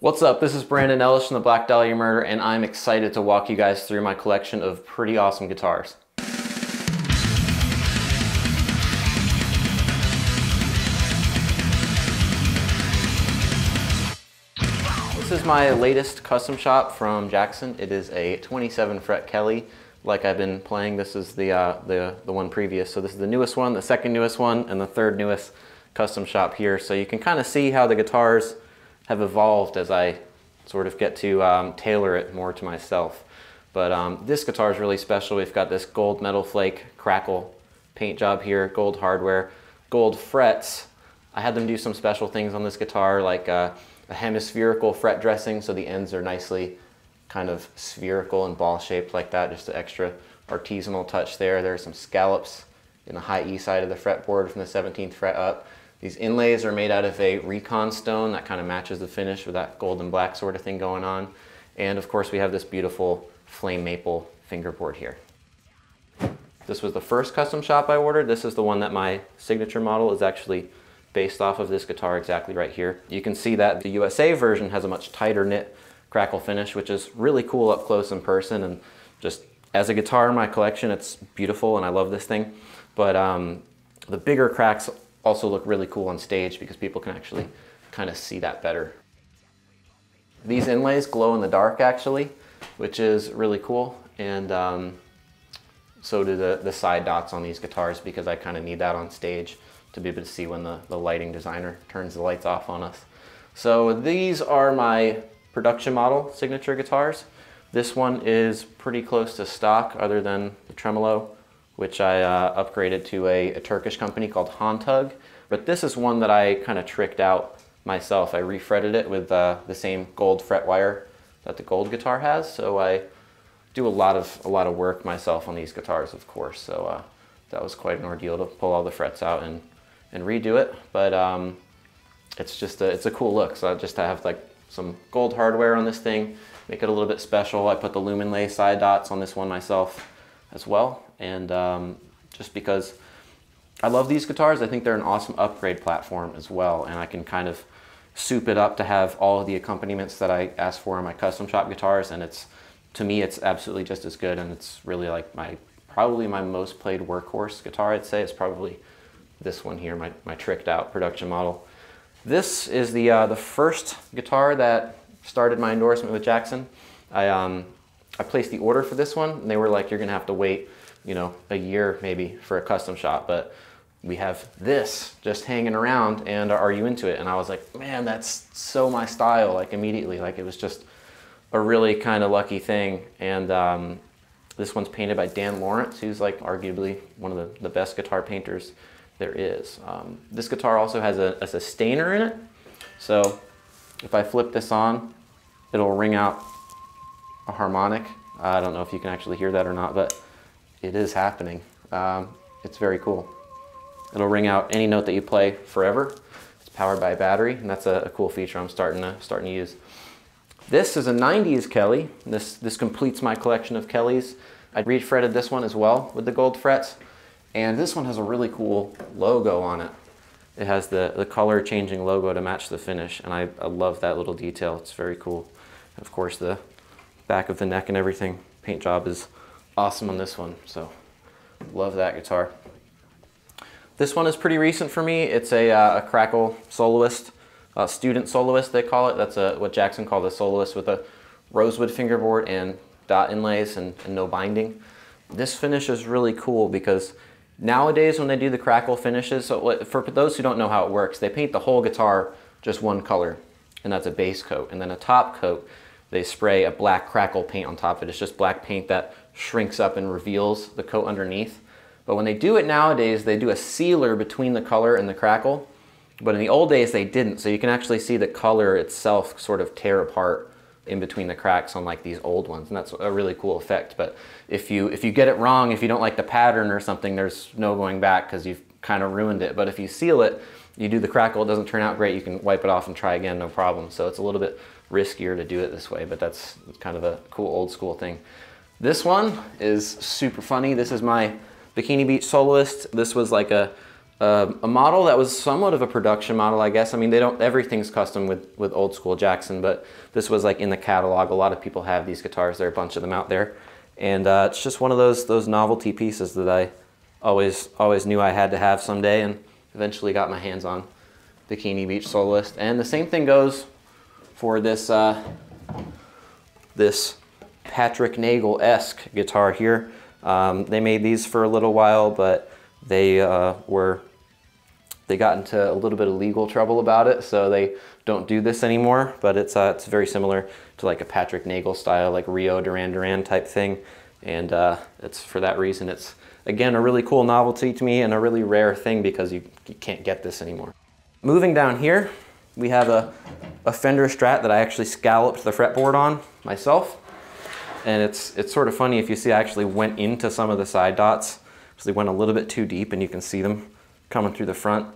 What's up? This is Brandon Ellis from the Black Dahlia Murder, and I'm excited to walk you guys through my collection of pretty awesome guitars. This is my latest custom shop from Jackson. It is a 27 fret Kelly, like I've been playing. This is the one previous. So this is the newest one, the second newest one, and the third newest custom shop here. So you can kind of see how the guitars have evolved as I sort of get to tailor it more to myself. But this guitar is really special. We've got this gold metal flake crackle paint job here, gold hardware, gold frets. I had them do some special things on this guitar, like a hemispherical fret dressing, so the ends are nicely kind of spherical and ball shaped like that, just an extra artisanal touch there. There are some scallops in the high E side of the fretboard from the 17th fret up. These inlays are made out of a recon stone that kind of matches the finish with that gold and black sort of thing going on. And of course we have this beautiful flame maple fingerboard here. This was the first custom shop I ordered. This is the one that my signature model is actually based off of, this guitar exactly right here. You can see that the USA version has a much tighter knit crackle finish, which is really cool up close in person. And just as a guitar in my collection, it's beautiful and I love this thing. But the bigger cracks also look really cool on stage because people can actually kind of see that better. These inlays glow in the dark actually, which is really cool. And so do the side dots on these guitars, because I kind of need that on stage to be able to see when the lighting designer turns the lights off on us. So these are my production model signature guitars. This one is pretty close to stock other than the tremolo, which I upgraded to a Turkish company called Hontug. But this is one that I kind of tricked out myself. I refretted it with the same gold fret wire that the gold guitar has. So I do a lot of work myself on these guitars, of course. So that was quite an ordeal to pull all the frets out and redo it. But it's just it's a cool look. So I just have like some gold hardware on this thing, make it a little bit special. I put the Lumenle side dots on this one myself as well. And just because I love these guitars, I think they're an awesome upgrade platform as well. And I can kind of soup it up to have all of the accompaniments that I asked for on my custom shop guitars. And it's, to me, it's absolutely just as good. And it's really like probably my most played workhorse guitar, I'd say. It's probably this one here, my tricked out production model. This is the first guitar that started my endorsement with Jackson. I placed the order for this one and they were like, you're gonna have to wait, you know, a year maybe for a custom shop, but we have this just hanging around, and are you into it? And I was like, man, that's so my style, like immediately. Like it was just a really kind of lucky thing. And this one's painted by Dan Lawrence, who's like arguably one of the best guitar painters there is. This guitar also has a sustainer in it. So if I flip this on, it'll ring out a harmonic. I don't know if you can actually hear that or not, but it is happening. It's very cool. It'll ring out any note that you play forever. It's powered by a battery, and that's a cool feature I'm starting to use. This is a 90s Kelly. This completes my collection of Kellys. I refretted this one as well with the gold frets, and this one has a really cool logo on it. It has the color changing logo to match the finish, and I love that little detail. It's very cool. And of course, the back of the neck and everything, paint job is awesome on this one, so love that guitar. This one is pretty recent for me. It's a crackle soloist, student soloist they call it. That's what Jackson called a soloist, with a rosewood fingerboard and dot inlays and no binding. This finish is really cool because nowadays when they do the crackle finishes, so for those who don't know how it works, they paint the whole guitar just one color, and that's a base coat, and then a top coat they spray a black crackle paint on top of it. It's just black paint that shrinks up and reveals the coat underneath. But when they do it nowadays, they do a sealer between the color and the crackle. But in the old days, they didn't. So you can actually see the color itself sort of tear apart in between the cracks on like these old ones. And that's a really cool effect. But if you get it wrong, if you don't like the pattern or something, there's no going back because you've kind of ruined it. But if you seal it, you do the crackle, it doesn't turn out great, you can wipe it off and try again, no problem. So it's a little bit riskier to do it this way, but that's kind of a cool old school thing. This one is super funny. This is my Bikini Beach soloist. This was like a a model that was somewhat of a production model, I guess. I mean, they don't, everything's custom with old school Jackson, but this was like in the catalog. A lot of people have these guitars. There are a bunch of them out there. And it's just one of those novelty pieces that I always knew I had to have someday, and eventually got my hands on the Bikini Beach Soloist. And the same thing goes for this, this Patrick Nagel-esque guitar here. They made these for a little while, but they they got into a little bit of legal trouble about it, so they don't do this anymore, but it's very similar to like a Patrick Nagel style, like Rio Duran Duran type thing. And it's for that reason, it's again a really cool novelty to me and a really rare thing because you can't get this anymore. Moving down here, we have a Fender Strat that I actually scalloped the fretboard on myself. And it's sort of funny if you see, I actually went into some of the side dots, actually went a little bit too deep and you can see them coming through the front.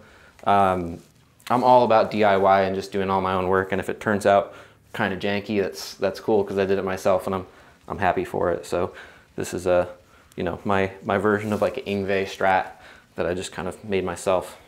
I'm all about DIY and just doing all my own work, and if it turns out kind of janky, that's cool because I did it myself and I'm happy for it. So this is a, you know, my version of like an Yngwie Strat that I just kind of made myself.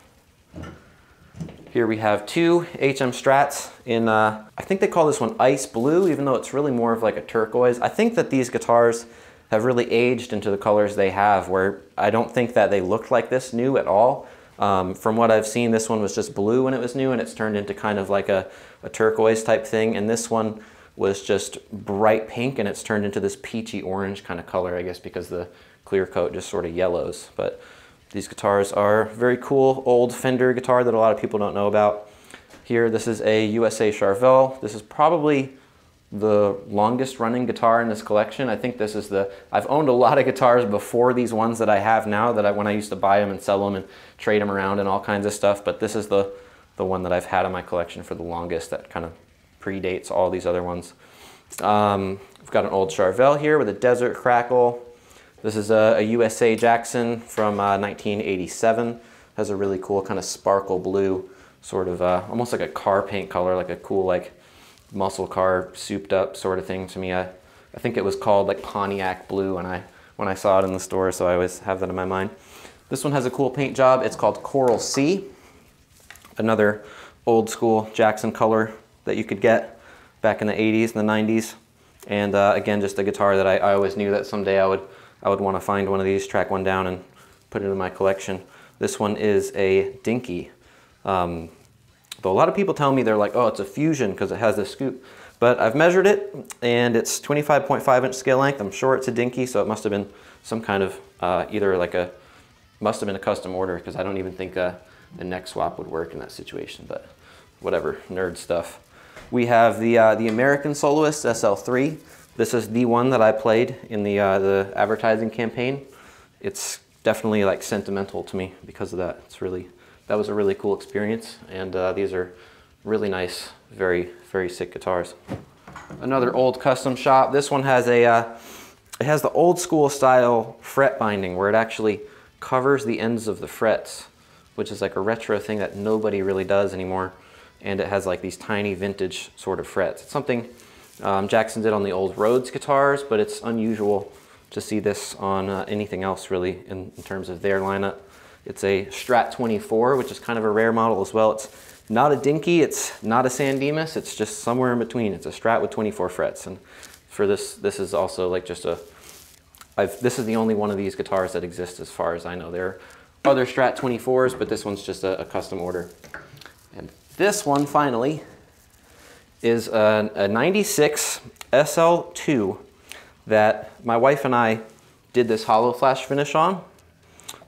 Here we have two HM Strats in, I think they call this one Ice Blue, even though it's really more of like a turquoise. I think that these guitars have really aged into the colors they have, where I don't think that they looked like this new at all. From what I've seen, this one was just blue when it was new, and it's turned into kind of like a turquoise type thing. And this one was just bright pink, and it's turned into this peachy orange kind of color, I guess, because the clear coat just sort of yellows. But these guitars are very cool old Fender guitar that a lot of people don't know about. Here, this is a USA Charvel. This is probably the longest running guitar in this collection. I think this is the, I've owned a lot of guitars before these ones that I have now, that when I used to buy them and sell them and trade them around and all kinds of stuff, but this is the one that I've had in my collection for the longest that kind of predates all these other ones. I've got an old Charvel here with a Desert Crackle. This is a USA Jackson from 1987. Has a really cool kind of sparkle blue, sort of almost like a car paint color, like a cool like muscle car souped up sort of thing to me. I think it was called like Pontiac Blue when I saw it in the store, so I always have that in my mind. This one has a cool paint job. It's called Coral Sea, another old school Jackson color that you could get back in the 80s and the 90s. And again, just a guitar that I always knew that someday I would want to find one of these, track one down and put it in my collection. This one is a Dinky. Though a lot of people tell me, they're like, oh, it's a Fusion because it has this scoop. But I've measured it and it's 25.5 inch scale length. I'm sure it's a Dinky, so it must have been some kind of either like a, must have been a custom order, because I don't even think the neck swap would work in that situation, but whatever, nerd stuff. We have the American Soloist SL3. This is the one that I played in the advertising campaign. It's definitely like sentimental to me because of that. It's really, that was a really cool experience, and these are really nice, very, very sick guitars. Another old custom shop. This one has a, it has the old school style fret binding where it actually covers the ends of the frets, which is like a retro thing that nobody really does anymore. And it has like these tiny vintage sort of frets. It's something Jackson did on the old Rhodes guitars, but it's unusual to see this on anything else really in terms of their lineup. It's a Strat 24, which is kind of a rare model as well. It's not a Dinky, it's not a San Demas, it's just somewhere in between. It's a Strat with 24 frets. And for this, this is also like just a, this is the only one of these guitars that exists as far as I know. There are other Strat 24s, but this one's just a custom order. And this one finally is a 96 SL2 that my wife and I did this hollow flash finish on,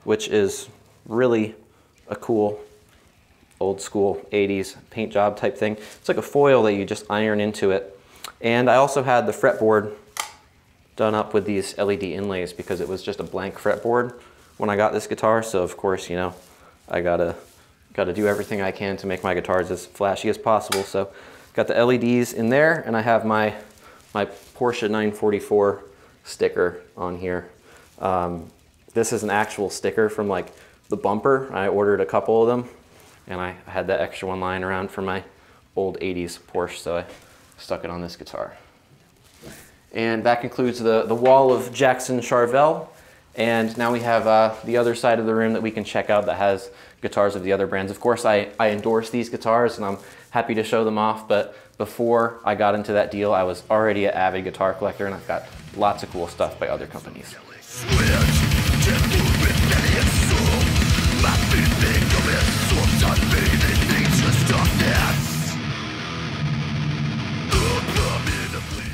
which is really a cool old school 80s paint job type thing. It's like a foil that you just iron into it. And I also had the fretboard done up with these LED inlays because it was just a blank fretboard when I got this guitar. So of course, you know, I gotta do everything I can to make my guitars as flashy as possible. So got the LEDs in there, and I have my Porsche 944 sticker on here. This is an actual sticker from like the bumper. I ordered a couple of them and I had that extra one lying around for my old 80s Porsche, so I stuck it on this guitar. And that concludes the wall of Jackson Charvel. And now we have the other side of the room that we can check out that has guitars of the other brands. Of course, I endorse these guitars and I'm happy to show them off, but before I got into that deal, I was already an avid guitar collector and I've got lots of cool stuff by other companies.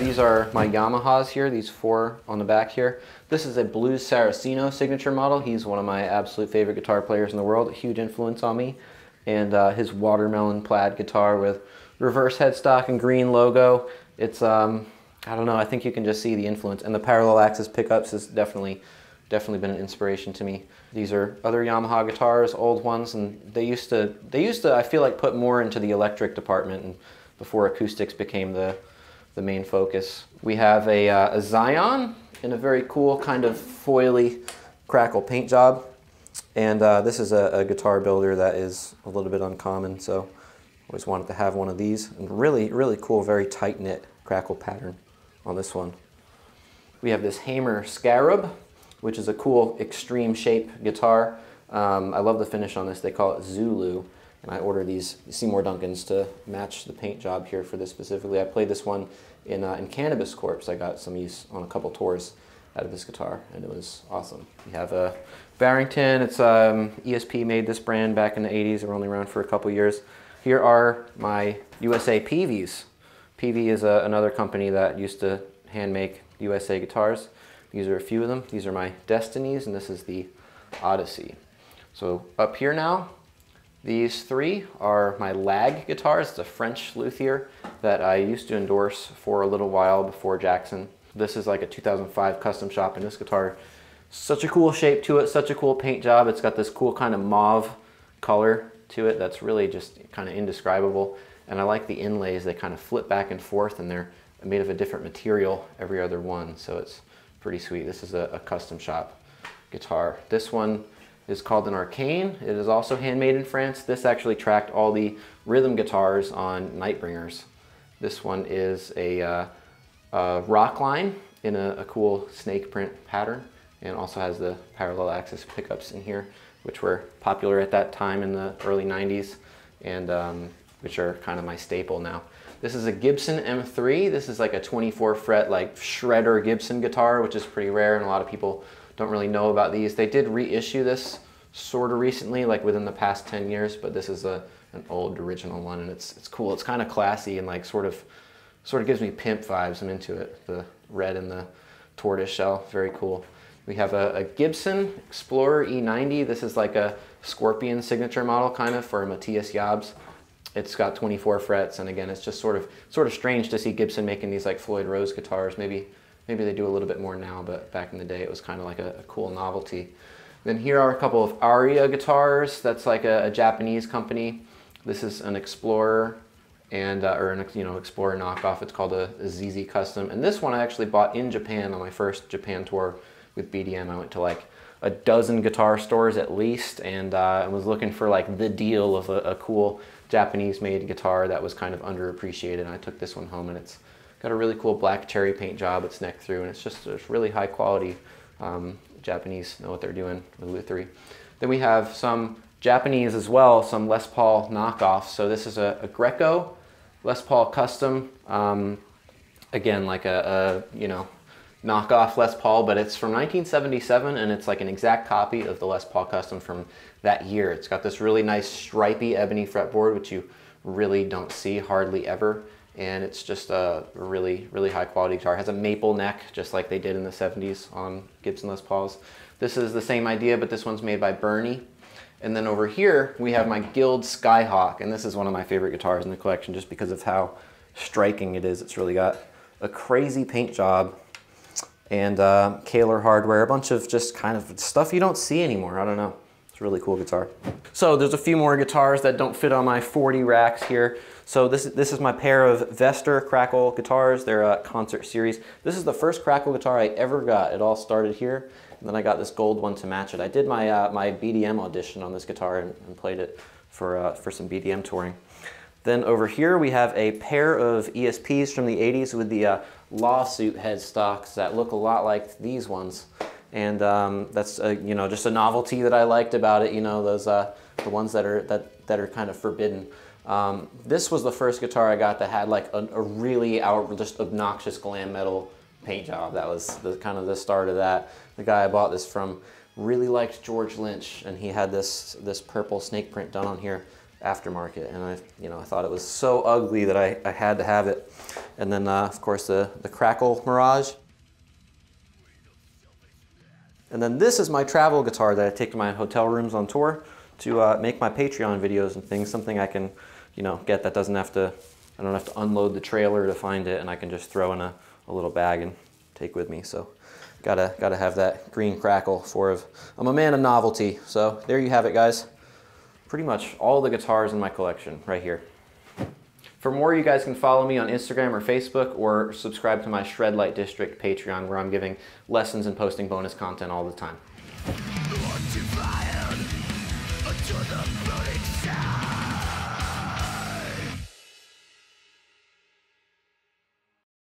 These are my Yamahas here, these four on the back here. This is a Blue Saraceno signature model. He's one of my absolute favorite guitar players in the world, a huge influence on me. And his watermelon plaid guitar with reverse headstock and green logo. It's, I don't know, I think you can just see the influence. And the parallel axis pickups has definitely been an inspiration to me. These are other Yamaha guitars, old ones, and they used to, I feel like, put more into the electric department and before acoustics became the main focus. We have a Zion in a very cool kind of foily crackle paint job. And this is a guitar builder that is a little bit uncommon, so always wanted to have one of these. And really, really cool, very tight-knit crackle pattern on this one. We have this Hamer Scarab, which is a cool extreme shape guitar. I love the finish on this. They call it Zulu. And I ordered these Seymour Duncans to match the paint job here for this specifically. I played this one in Cannabis Corpse. I got some use on a couple tours out of this guitar, and it was awesome. We have a Barrington. It's ESP made this brand back in the 80s. They were only around for a couple years. Here are my USA Peaveys. Peavey is another company that used to hand make USA guitars. These are a few of them. These are my Destinies, and this is the Odyssey. So up here now, these three are my Lag guitars. It's a French luthier that I used to endorse for a little while before Jackson. This is like a 2005 custom shop, and this guitar, such a cool shape to it, such a cool paint job. It's got this cool kind of mauve color to it that's really just kind of indescribable. And I like the inlays. They kind of flip back and forth, and they're made of a different material every other one, so it's pretty sweet. This is a custom shop guitar. This one is called an Arcane. It is also handmade in France. This actually tracked all the rhythm guitars on Nightbringers. This one is a rock line in a cool snake print pattern, and also has the parallel axis pickups in here, which were popular at that time in the early 90s, and which are kind of my staple now. This is a Gibson M3. This is like a 24 fret, like shredder Gibson guitar, which is pretty rare, and a lot of people don't really know about these. They did reissue this sort of recently, like within the past 10 years, but this is an old original one, and it's cool. It's kind of classy and like sort of gives me pimp vibes. I'm into it. The red and the tortoise shell, very cool. We have a Gibson Explorer E90. This is like a Scorpion signature model kind of for Matthias Jabs. It's got 24 frets, and again, it's just sort of strange to see Gibson making these like Floyd Rose guitars. Maybe they do a little bit more now, but back in the day, it was kind of like a cool novelty. Then here are a couple of Aria guitars. That's like a Japanese company. This is an Explorer, and Explorer knockoff. It's called a ZZ Custom. And this one I actually bought in Japan on my first Japan tour with BDM. I went to like a dozen guitar stores at least, and I was looking for like the deal of a cool Japanese-made guitar that was kind of underappreciated. And I took this one home, and it's got a really cool black cherry paint job its neck through, and it's just really high quality. Japanese know what they're doing with lutherie. Then we have some Japanese as well, some Les Paul knockoffs. So this is a Greco Les Paul Custom. Again, like a knockoff Les Paul, but it's from 1977, and it's like an exact copy of the Les Paul Custom from that year. It's got this really nice stripy ebony fretboard, which you really don't see hardly ever. And it's just a really, really high quality guitar. It has a maple neck, just like they did in the 70s on Gibson Les Pauls. This is the same idea, but this one's made by Bernie. And then over here, we have my Guild Skyhawk. And this is one of my favorite guitars in the collection just because of how striking it is. It's really got a crazy paint job and Kaler hardware, a bunch of just kind of stuff you don't see anymore. I don't know. It's a really cool guitar. So there's a few more guitars that don't fit on my 40 racks here. So this is my pair of Vester Crackle guitars. They're a concert series. This is the first Crackle guitar I ever got. It all started here, and then I got this gold one to match it. I did my my BDM audition on this guitar and played it for some BDM touring. Then over here we have a pair of ESPs from the 80s with the lawsuit headstocks that look a lot like these ones. And that's you know, just a novelty that I liked about it. You know, those the ones that are kind of forbidden. This was the first guitar I got that had like a really just obnoxious glam metal paint job. That was kind of the start of that. The guy I bought this from really liked George Lynch, and he had this purple snake print done on here, aftermarket, and I thought it was so ugly that I had to have it. And then of course the Crackle Mirage. And then this is my travel guitar that I take to my hotel rooms on tour to make my Patreon videos and things, something I can, you know, get that doesn't have to, I don't have to unload the trailer to find it, and I can just throw in a little bag and take with me. So gotta have that green Crackle. I'm a man of novelty. So there you have it, guys. Pretty much all the guitars in my collection right here. For more, you guys can follow me on Instagram or Facebook, or subscribe to my Shred Light District Patreon, where I'm giving lessons and posting bonus content all the time.